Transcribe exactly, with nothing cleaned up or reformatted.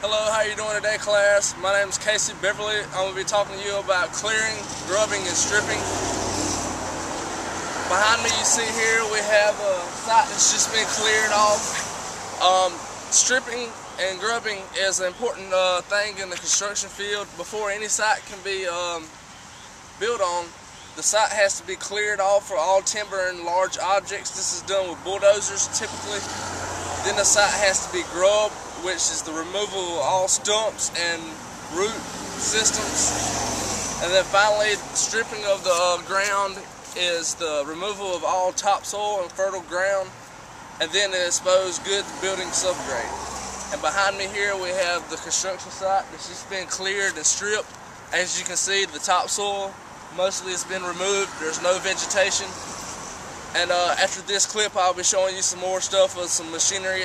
Hello, how are you doing today, class? My name is Casey Beverly. I'm going to be talking to you about clearing, grubbing, and stripping. Behind me you see here we have a site that's just been cleared off. Um, stripping and grubbing is an important uh, thing in the construction field. Before any site can be um, built on, the site has to be cleared off for all timber and large objects. This is done with bulldozers typically. Then the site has to be grubbed, which is the removal of all stumps and root systems. And then finally, stripping of the uh, ground is the removal of all topsoil and fertile ground, and then the exposed good building subgrade. And behind me here we have the construction site that's just been cleared and stripped. As you can see, the topsoil mostly has been removed. There's no vegetation. And uh, after this clip, I'll be showing you some more stuff with some machinery.